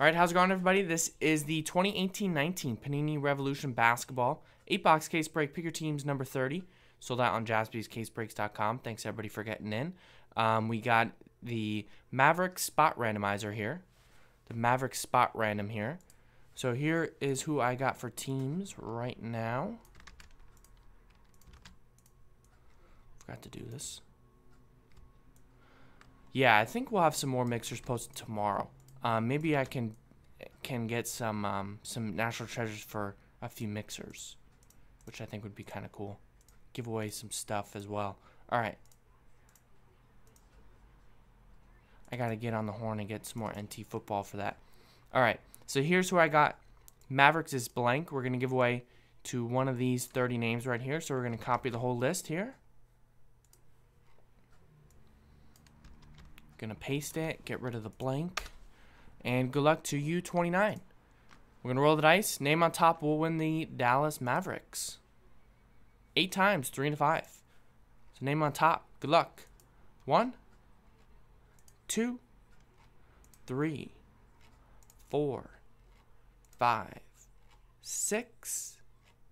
Alright, how's it going, everybody? This is the 2018-19 Panini Revolution Basketball 8-box case break. Pick your teams, number 30. Sold out on JaspysCaseBreaks.com. Thanks, everybody, for getting in. We got the Maverick Spot Randomizer here. The Maverick Spot Random here. So here is who I got for teams right now. Forgot to do this. Yeah, I think we'll have some more mixers posted tomorrow. Maybe I can get some National Treasures for a few mixers, which I think would be kind of cool. Give away some stuff as well. All right. I got to get on the horn and get some more NT football for that. All right. So here's who I got. Mavericks is blank. We're going to give away to one of these 30 names right here. So we're going to copy the whole list here. Going to paste it. Get rid of the blank. And good luck to you, 29. We're going to roll the dice. Name on top will win the Dallas Mavericks. 8 times, 3 and 5. So name on top. Good luck. 1, 2, 3, 4, 5, 6,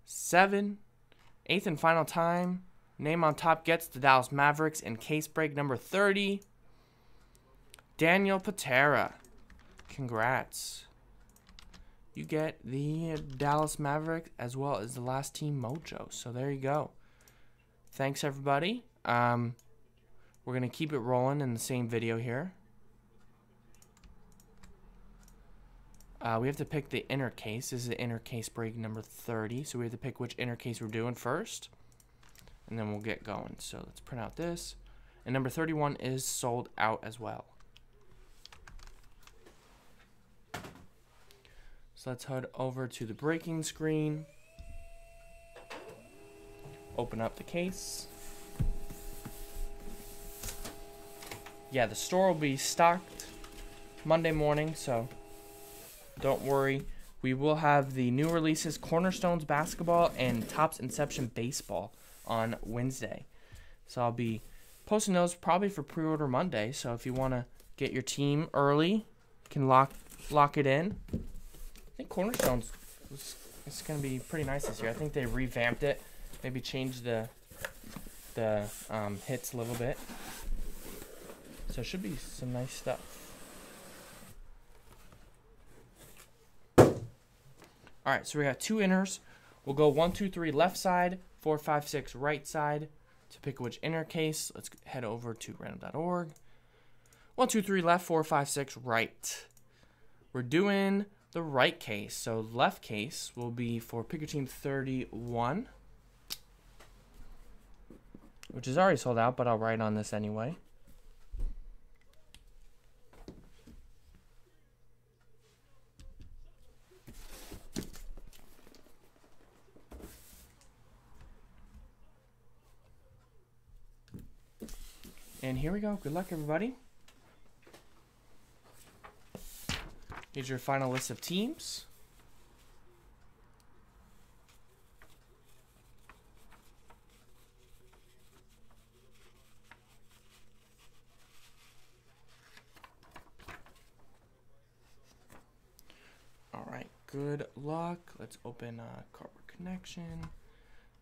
7. 8th and final time. Name on top gets the Dallas Mavericks in case break number 30. Daniel Patera. Congrats. You get the Dallas Mavericks as well as the last team mojo. So there you go. Thanks, everybody. We're going to keep it rolling in the same video here. We have to pick the inner case. This is the inner case break number 30. So we have to pick which inner case we're doing first. And then we'll get going. So let's print out this. And number 31 is sold out as well. Let's head over to the breaking screen, open up the case. Yeah, the store will be stocked Monday morning, so don't worry. We will have the new releases, Cornerstone Basketball and Topps Inception Baseball, on Wednesday. So I'll be posting those probably for pre-order Monday, so if you want to get your team early, you can lock it in. I think Cornerstone's it's going to be pretty nice this year. I think they revamped it, maybe changed the hits a little bit. So it should be some nice stuff. All right, so we got 2 inners. We'll go 1, 2, 3 left side, 4, 5, 6 right side to pick which inner case. Let's head over to random.org. 1, 2, 3 left, 4, 5, 6 right. We're doing the right case, so left case will be for pick your team 31, which is already sold out, but I'll write on this anyway. And here we go. Good luck, everybody. Here's your final list of teams. All right, good luck. Let's open Cardboard Connection.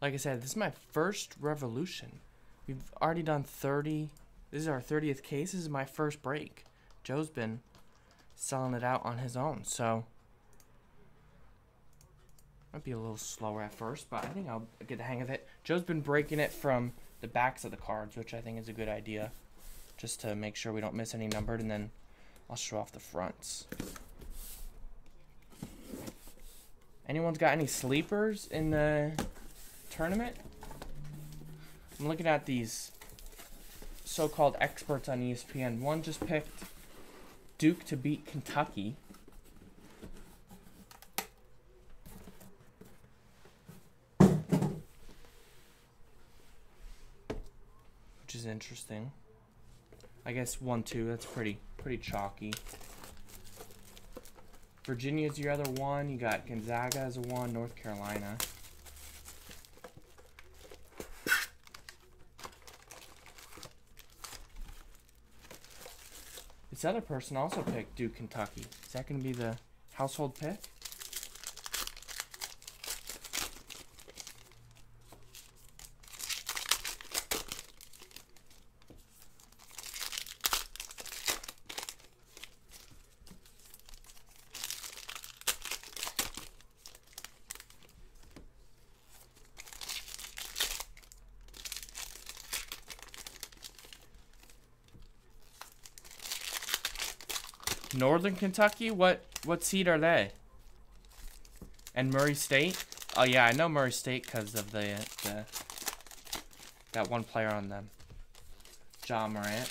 Like I said, this is my first Revolution. We've already done 30. This is our 30th case. This is my first break. Joe's been selling it out on his own, so might be a little slower at first, but I think I'll get the hang of it. Joe's been breaking it from the backs of the cards, which I think is a good idea, just to make sure we don't miss any numbered, and then I'll show off the fronts. Anyone's got any sleepers in the tournament? I'm looking at these so-called experts on ESPN. One just picked Duke to beat Kentucky. Which is interesting. I guess 1-2, that's pretty chalky. Virginia's your other one. You got Gonzaga as a one, North Carolina. Another person also picked Duke, Kentucky. Is that going to be the household pick? Northern Kentucky? What seed are they? And Murray State? Oh yeah, I know Murray State because of the that one player on them. Ja Morant.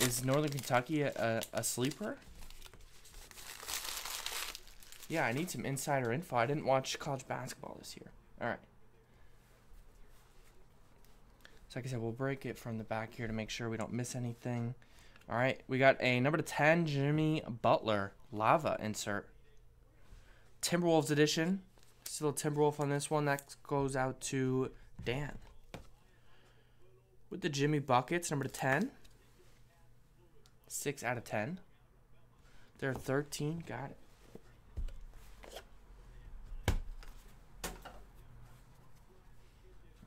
Is Northern Kentucky a sleeper? Yeah, I need some insider info. I didn't watch college basketball this year. Alright. So like I said, we'll break it from the back here to make sure we don't miss anything. All right, we got a number 10, Jimmy Butler, Lava insert. Timberwolves edition. Still a Timberwolf on this one. That goes out to Dan. With the Jimmy Buckets, number 10. 6 out of 10. They're 13. Got it.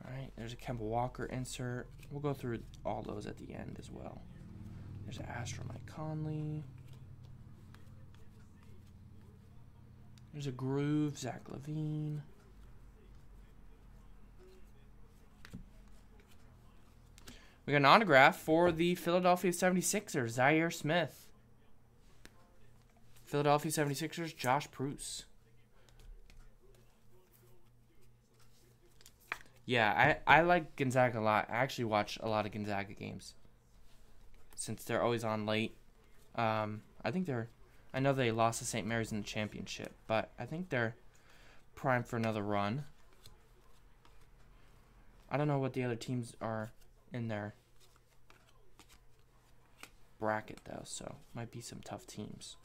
All right, there's a Kemba Walker insert. We'll go through all those at the end as well. There's an Astro Mike Conley. There's a Groove, Zach LaVine. We got an autograph for the Philadelphia 76ers, Zaire Smith. Philadelphia 76ers, Josh Preuss. Yeah, I like Gonzaga a lot. I actually watch a lot of Gonzaga games, since they're always on late. I think they're... I know they lost to St. Mary's in the championship, but I think they're primed for another run. I don't know what the other teams are in their bracket, though, so might be some tough teams.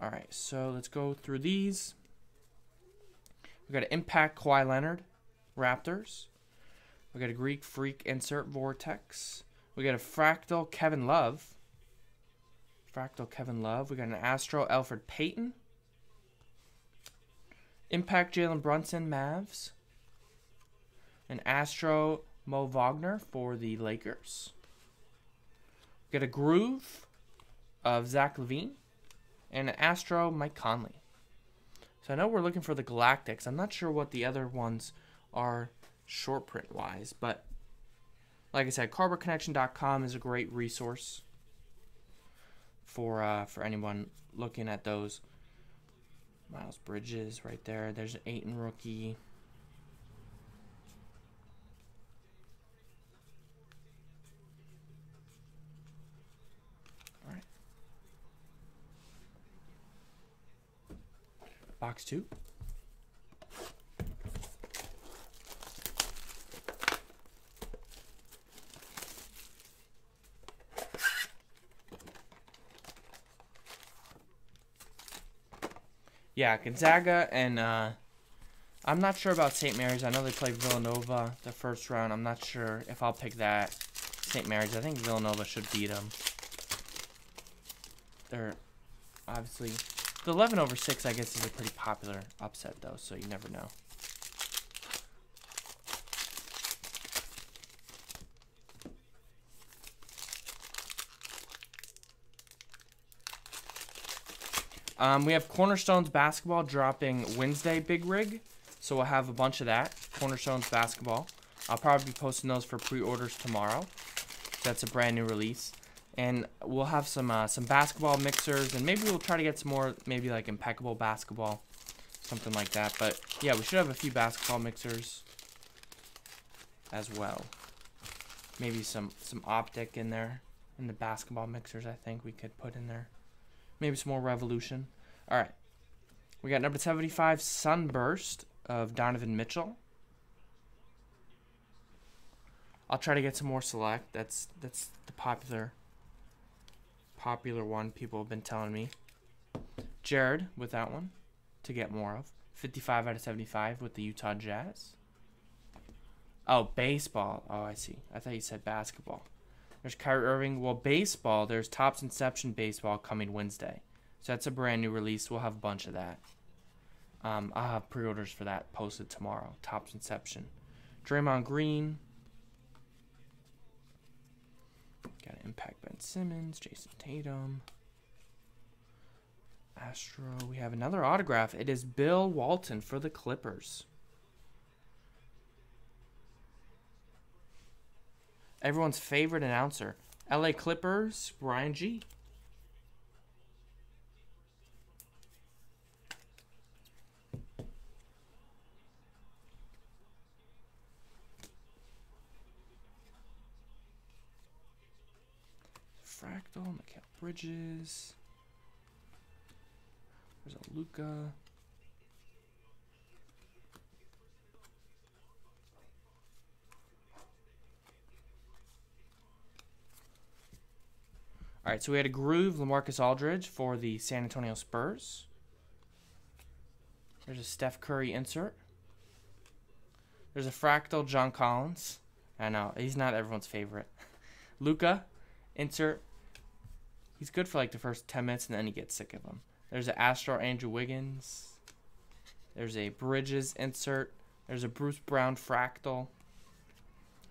All right, so let's go through these. We got an Impact Kawhi Leonard, Raptors. We got a Greek Freak insert, Vortex. We got a Fractal Kevin Love. Fractal Kevin Love. We got an Astro Elfrid Payton. Impact Jalen Brunson, Mavs. An Astro Mo Wagner for the Lakers. We got a Groove of Zach LaVine. And an Astro Mike Conley. So I know we're looking for the Galactics. I'm not sure what the other ones are short print wise, but like I said, CardboardConnection.com is a great resource for anyone looking at those. Miles Bridges right there. There's an Ayton rookie. All right. Box 2. Yeah, Gonzaga, and I'm not sure about St. Mary's. I know they played Villanova the first round. I'm not sure if I'll pick that. St. Mary's, I think Villanova should beat them. They're obviously... The 11/6, I guess, is a pretty popular upset, though, so you never know. We have Cornerstone's Basketball dropping Wednesday, Big Rig. So we'll have a bunch of that, Cornerstone's Basketball. I'll probably be posting those for pre-orders tomorrow. That's a brand new release. And we'll have some basketball mixers, and maybe we'll try to get some more, maybe like Impeccable Basketball, something like that. But yeah, we should have a few basketball mixers as well. Maybe some Optic in there, in the basketball mixers I think we could put in there. Maybe some more Revolution. All right. We got number 75, Sunburst of Donovan Mitchell. I'll try to get some more Select. That's the popular one people have been telling me. Jared with that one to get more of. 55 out of 75 with the Utah Jazz. Oh, baseball. Oh, I see. I thought you said basketball. There's Kyrie Irving. Well, baseball, there's Topps Inception Baseball coming Wednesday. So that's a brand new release. We'll have a bunch of that. I'll have pre-orders for that posted tomorrow. Topps Inception. Draymond Green. Got to impact Ben Simmons, Jason Tatum. Astro. We have another autograph. It is Bill Walton for the Clippers. Everyone's favorite announcer. LA Clippers, Brian G. Fractal, Mikal Bridges. There's a Luka. All right, so we had a groove, LaMarcus Aldridge for the San Antonio Spurs. There's a Steph Curry insert. There's a fractal, John Collins. I know, he's not everyone's favorite. Luka, insert. He's good for like the first 10 minutes, and then he gets sick of him. There's an Astro, Andrew Wiggins. There's a Bridges insert. There's a Bruce Brown fractal.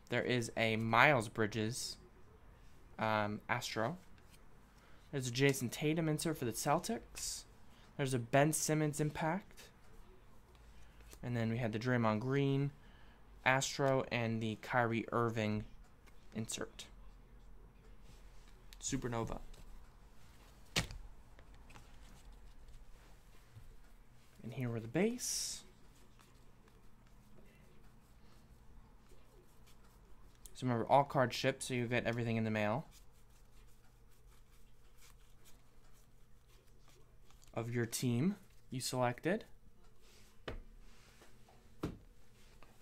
There is a Miles Bridges Astro. There's a Jason Tatum insert for the Celtics. There's a Ben Simmons impact. And then we had the Draymond Green, Astro, and the Kyrie Irving insert. Supernova. And here were the base. So remember, all cards shipped, so you get everything in the mail of your team you selected.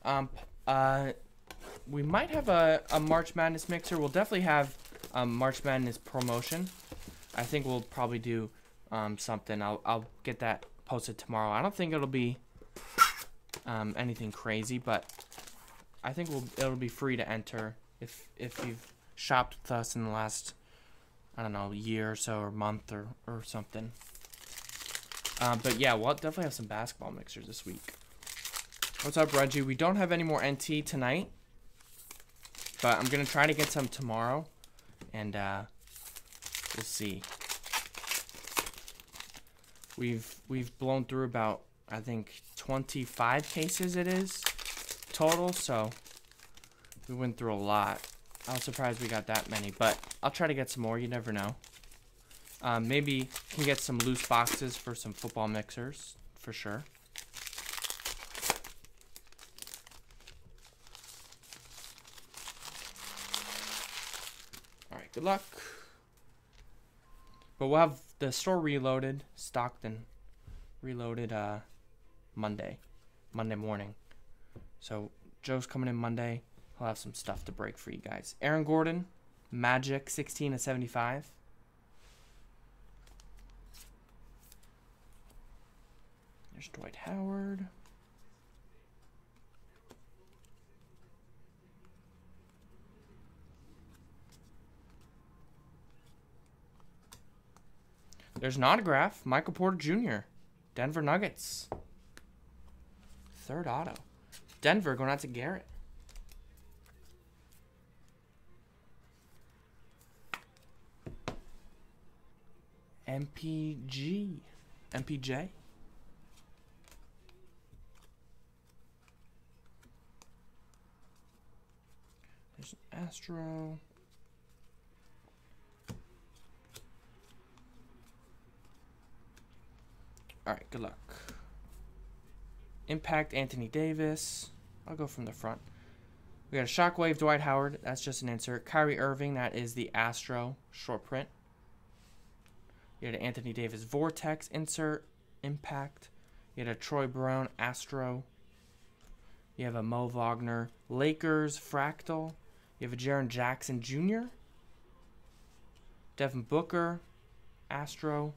We might have a March Madness mixer. We'll definitely have March Madness promotion. I think we'll probably do something. I'll get that posted tomorrow. I don't think it'll be anything crazy, but I think it'll be free to enter if you've shopped with us in the last, I don't know, year or so, or month, or something. But yeah, we'll definitely have some basketball mixers this week. What's up, Reggie? We don't have any more NT tonight, but I'm going to try to get some tomorrow, and we'll see. We've blown through about, I think, 25 cases it is total, so we went through a lot. I was surprised we got that many, but I'll try to get some more. You never know. Maybe can get some loose boxes for some football mixers, for sure. All right, good luck. But we'll have the store reloaded, Stockton reloaded Monday morning. So Joe's coming in Monday. He'll have some stuff to break for you guys. Aaron Gordon, Magic, 16/75. There's Dwight Howard. There's an autograph, Michael Porter Jr., Denver Nuggets. Third auto. Denver going out to Garrett. MPJ. There's an Astro. Alright, good luck. Impact, Anthony Davis. I'll go from the front. We got a Shockwave, Dwight Howard. That's just an insert. Kyrie Irving, that is the Astro short print. You had an Anthony Davis Vortex insert, Impact. You had a Troy Brown Astro. You have a Mo Wagner Lakers fractal. You have a Jaren Jackson Jr. Devin Booker, Astro.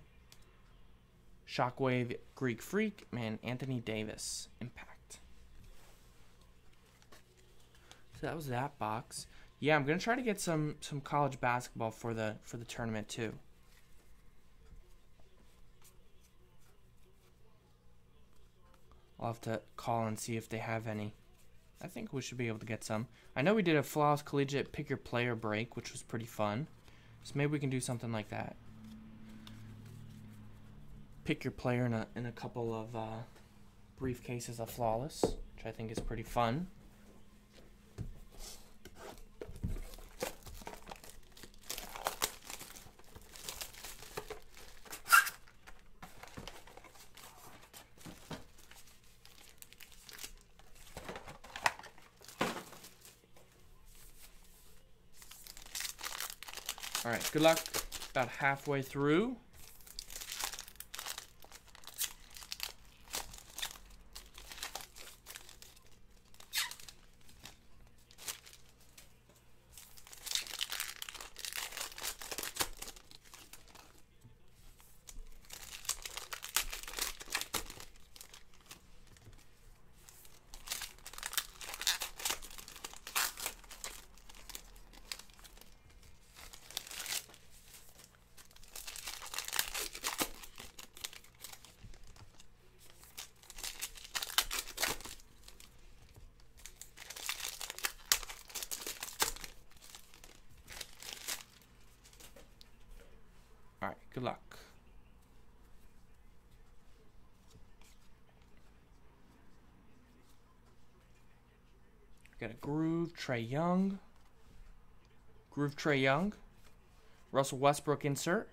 Shockwave, Greek Freak. Man, Anthony Davis, Impact. So that was that box. Yeah, I'm gonna try to get some college basketball for the tournament too. I'll have to call and see if they have any. I think we should be able to get some. I know we did a Flawless Collegiate Pick Your Player break, which was pretty fun. So maybe we can do something like that. Pick your player in a couple of briefcases of Flawless, which I think is pretty fun. All right, good luck. About halfway through. Good luck. Got a Groove, Trae Young. Groove, Trae Young. Russell Westbrook insert.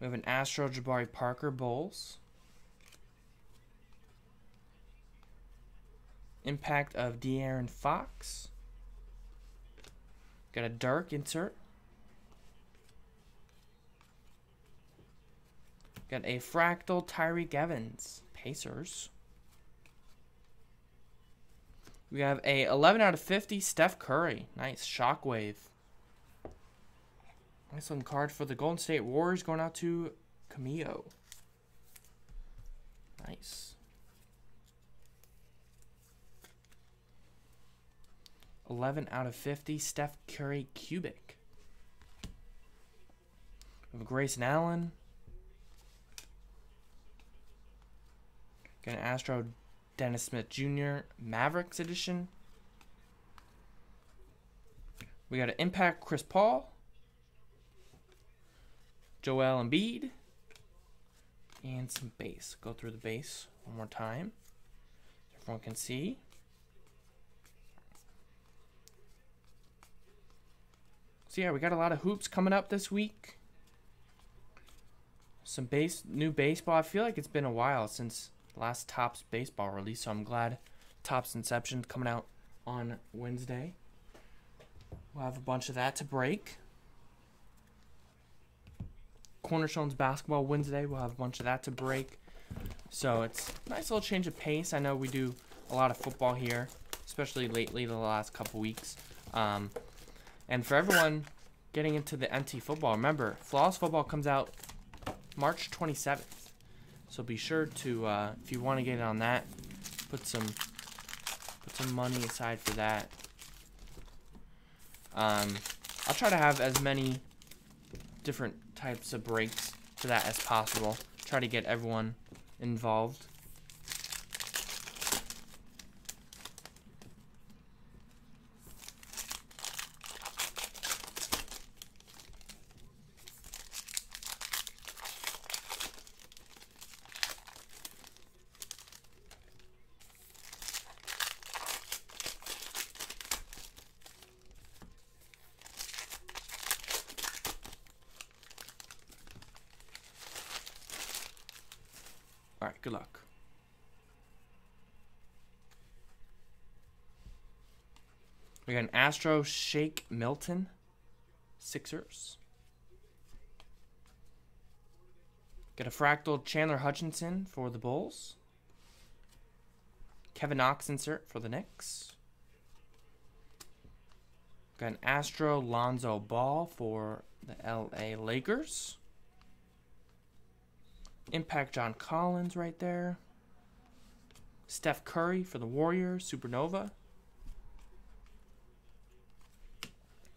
We have an Astro, Jabari Parker, Bulls. Impact of De'Aaron Fox. Got a Dirk insert. Got a Fractal Tyreek Evans, Pacers. We have a 11 out of 50 Steph Curry. Nice, Shockwave. Nice looking card for the Golden State Warriors going out to Cameo. Nice. 11 out of 50, Steph Curry Cubic. We have Grayson Allen. Got an Astro Dennis Smith Jr. Mavericks edition. We got an Impact Chris Paul. Joel Embiid. And some base. Go through the base one more time so everyone can see. So yeah, we got a lot of hoops coming up this week. Some new baseball. I feel like it's been a while since the last Topps baseball release, so I'm glad Topps Inception coming out on Wednesday. We'll have a bunch of that to break. Cornerstone's Basketball Wednesday. We'll have a bunch of that to break. So it's a nice little change of pace. I know we do a lot of football here, especially lately the last couple weeks. And for everyone getting into the NT football, remember, Flawless Football comes out March 27th. So be sure to, if you want to get in on that, put some money aside for that. I'll try to have as many different types of breaks for that as possible. Try to get everyone involved. All right, good luck. We got an Astro Shake Milton, Sixers. Got a Fractal Chandler Hutchinson for the Bulls. Kevin Knox insert for the Knicks. Got an Astro Lonzo Ball for the LA Lakers. Impact John Collins right there. Steph Curry for the Warriors, Supernova.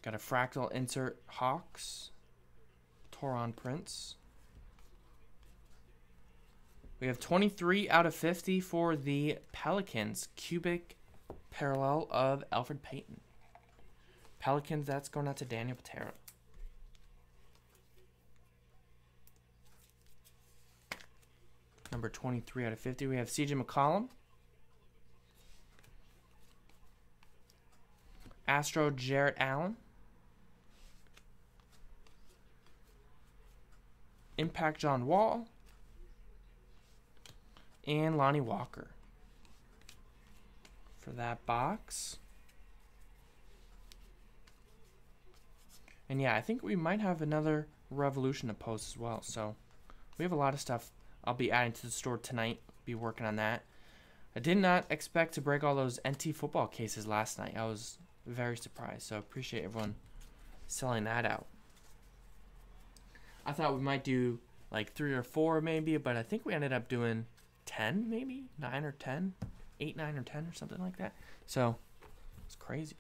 Got a fractal insert Hawks, Toron Prince. We have 23 out of 50 for the Pelicans, cubic parallel of Alfred Payton. Pelicans, that's going out to Daniel Patera. Number 23 out of 50, we have CJ McCollum. Astro, Jarrett Allen. Impact, John Wall. And Lonnie Walker for that box. And yeah, I think we might have another Revolution to post as well. So we have a lot of stuff I'll be adding to the store tonight. Be working on that. I did not expect to break all those NT football cases last night. I was very surprised. So appreciate everyone selling that out. I thought we might do like 3 or 4 maybe, but I think we ended up doing 10 maybe, 9 or 10, 8, 9 or 10 or something like that. So it's crazy.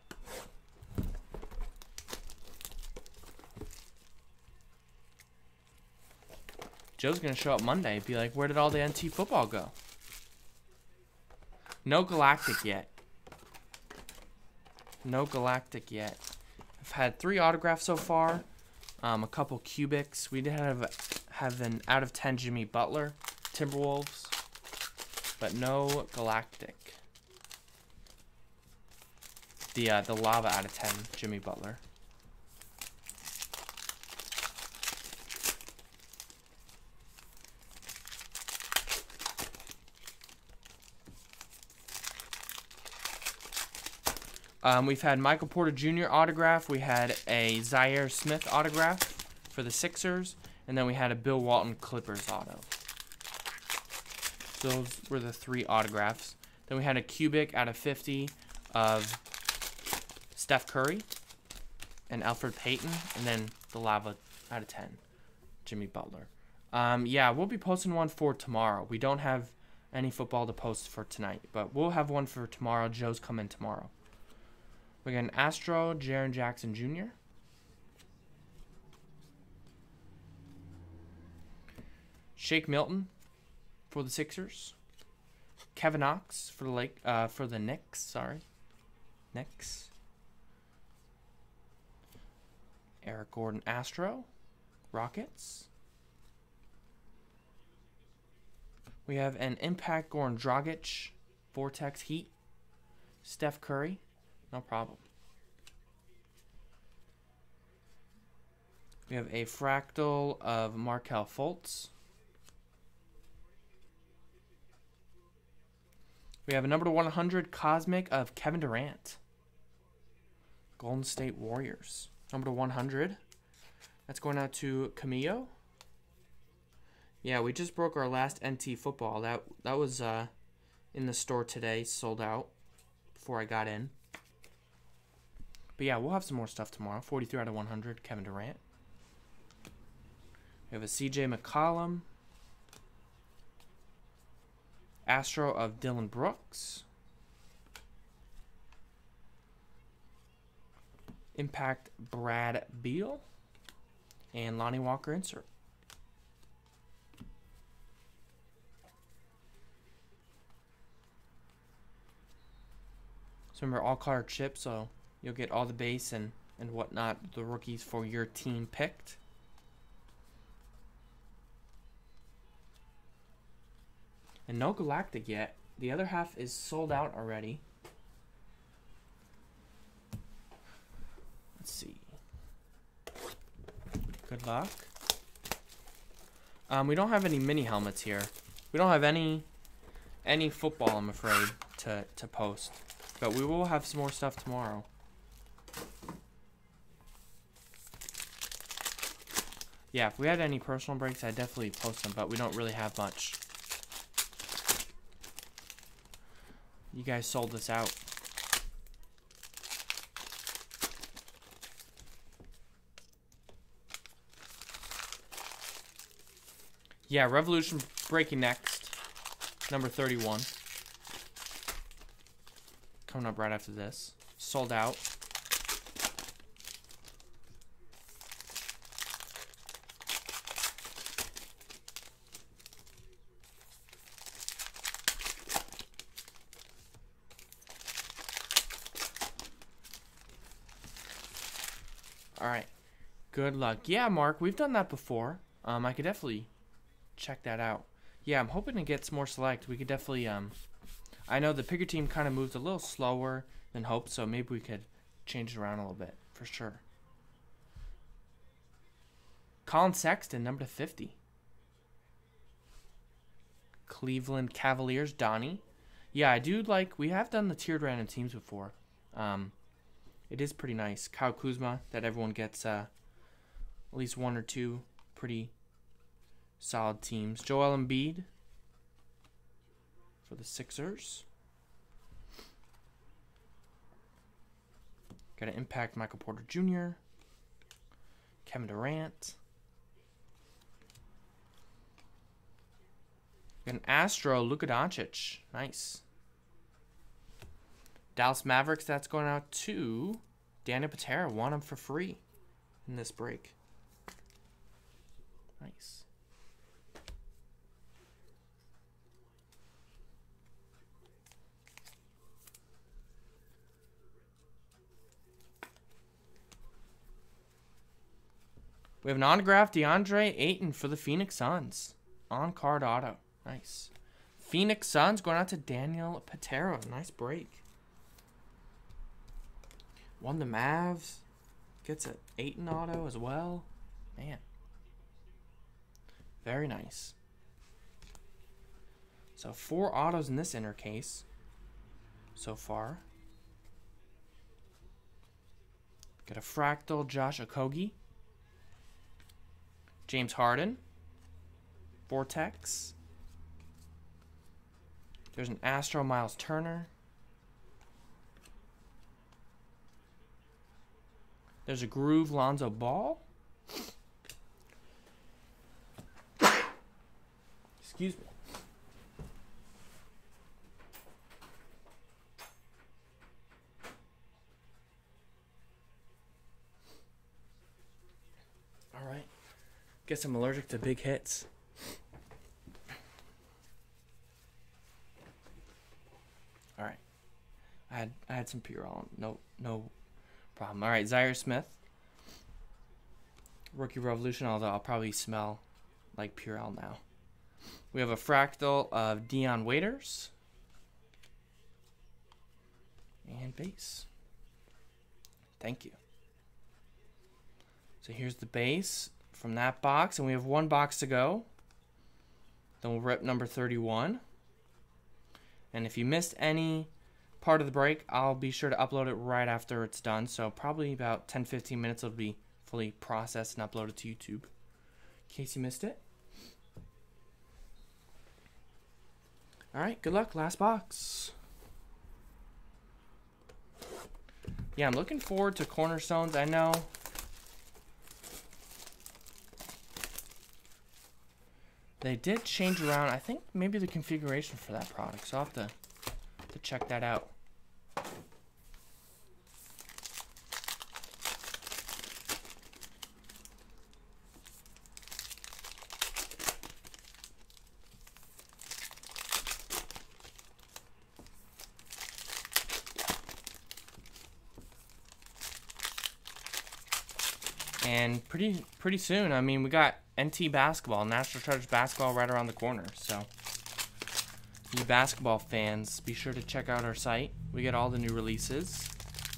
Joe's going to show up Monday and be like, where did all the NT football go? No Galactic yet. No Galactic yet. I've had 3 autographs so far, a couple cubics. We did have an out of 10 Jimmy Butler, Timberwolves. But no Galactic. The lava out of 10, Jimmy Butler. We've had Michael Porter Jr. autograph. We had a Zaire Smith autograph for the Sixers. And then we had a Bill Walton Clippers auto. Those were the 3 autographs. Then we had a cubic out of 50 of Steph Curry and Alfred Payton, and then the lava out of 10, Jimmy Butler. Yeah, we'll be posting one for tomorrow. We don't have any football to post for tonight, but we'll have one for tomorrow. Joe's coming tomorrow. We got an Astro, Jaren Jackson Jr. Shake Milton for the Sixers. Kevin Knox for the Knicks. Sorry, Knicks. Eric Gordon, Astro, Rockets. We have an Impact Goran Dragic, Vortex Heat. Steph Curry, no problem. We have a fractal of Markelle Fultz. We have a number 100 Cosmic of Kevin Durant. Golden State Warriors. Number 100. That's going out to Camillo. Yeah, we just broke our last NT football. That was in the store today, sold out before I got in. But yeah, we'll have some more stuff tomorrow. 43 out of 100, Kevin Durant. We have a CJ McCollum. Astro of Dylan Brooks. Impact Brad Beal. And Lonnie Walker insert. So remember, all card chip, so you'll get all the base and whatnot, the rookies for your team picked. And no Galactic yet. The other half is sold out already. Let's see. Good luck. We don't have any mini helmets here. We don't have any football, I'm afraid, to post. But we will have some more stuff tomorrow. Yeah, if we had any personal breaks, I'd definitely post them, but we don't really have much. You guys sold this out. Yeah, Revolution breaking next. Number 31. coming up right after this. Sold out. All right. Good luck. Yeah, Mark, we've done that before. I could definitely check that out. Yeah, I'm hoping it gets more select. We could definitely, I know the picker team kind of moved a little slower than hoped, so maybe we could change it around a little bit, for sure. Colin Sexton, number 50. Cleveland Cavaliers, Donnie. Yeah, I do like, we have done the tiered random teams before. It is pretty nice. Kyle Kuzma, that everyone gets at least one or two pretty solid teams. Joel Embiid for the Sixers. Got an impact Michael Porter Jr. Kevin Durant. Got an Astro Luka Doncic. Nice. Dallas Mavericks, that's going out to Danny Patera. Won them for free in this break. Nice. We have an autographed DeAndre Ayton for the Phoenix Suns. On card auto. Nice. Phoenix Suns going out to Daniel Patera. Nice break. Won the Mavs. Gets an Ayton auto as well. Man. Very nice. So 4 autos in this inner case so far. Got a fractal Josh Okogie. James Harden. Vortex. There's an Astro Miles Turner. There's a Groove Lonzo Ball. Excuse me. All right. Guess I'm allergic to big hits. All right. I had some Purell. No problem. All right, Zaire Smith. Rookie Revolution, although I'll probably smell like Purell now. We have a fractal of Dion Waiters. And base. Thank you. So here's the base from that box, and we have one box to go. Then we'll rip number 31. And if you missed any part of the break, I'll be sure to upload it right after it's done. So probably about 10-15 minutes it'll be fully processed and uploaded to YouTube. In case you missed it. All right, good luck. Last box. Yeah, I'm looking forward to Cornerstones. I know. They did change around, I think, maybe the configuration for that product. So I'll have to check that out. And pretty soon, I mean, we got NT Basketball, National Treasures Basketball right around the corner. So, you basketball fans, be sure to check out our site. We get all the new releases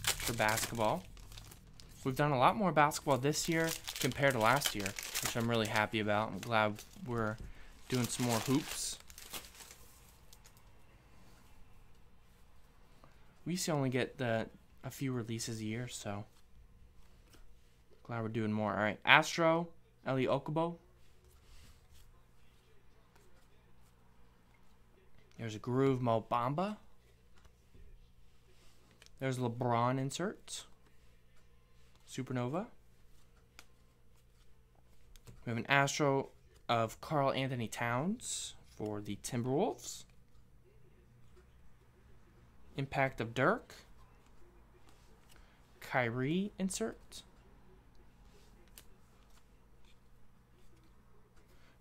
for basketball. We've done a lot more basketball this year compared to last year, which I'm really happy about. I'm glad we're doing some more hoops. We used to only get a few releases a year, so... glad we're doing more. All right, Astro, Eli Okubo. There's a Groove Mo Bamba. There's LeBron inserts. Supernova. We have an Astro of Karl Anthony Towns for the Timberwolves. Impact of Dirk. Kyrie insert.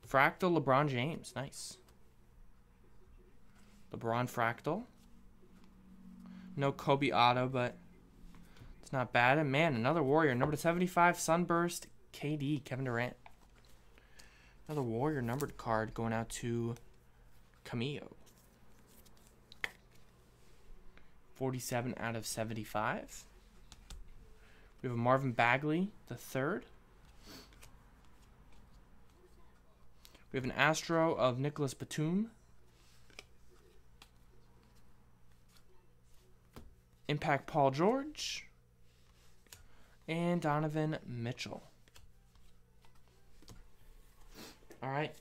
Fractal LeBron James. Nice. LeBron Fractal. No Kobe Auto, but it's not bad. And man, another Warrior. Number 75, Sunburst KD, Kevin Durant. Another Warrior numbered card going out to Camillo. 47 out of 75. We have a Marvin Bagley, the third. We have an Astro of Nicholas Batum. Impact Paul George. And Donovan Mitchell. All right.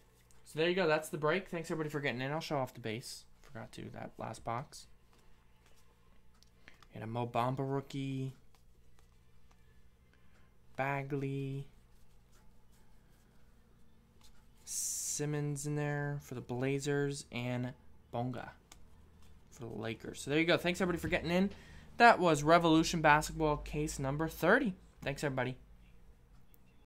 So there you go. That's the break. Thanks, everybody, for getting in. I'll show off the base. Forgot to that last box. And a Mo Bamba rookie. Bagley. Simmons in there for the Blazers. And Bonga for the Lakers. So there you go. Thanks, everybody, for getting in. That was Revolution Basketball case number 30. Thanks, everybody.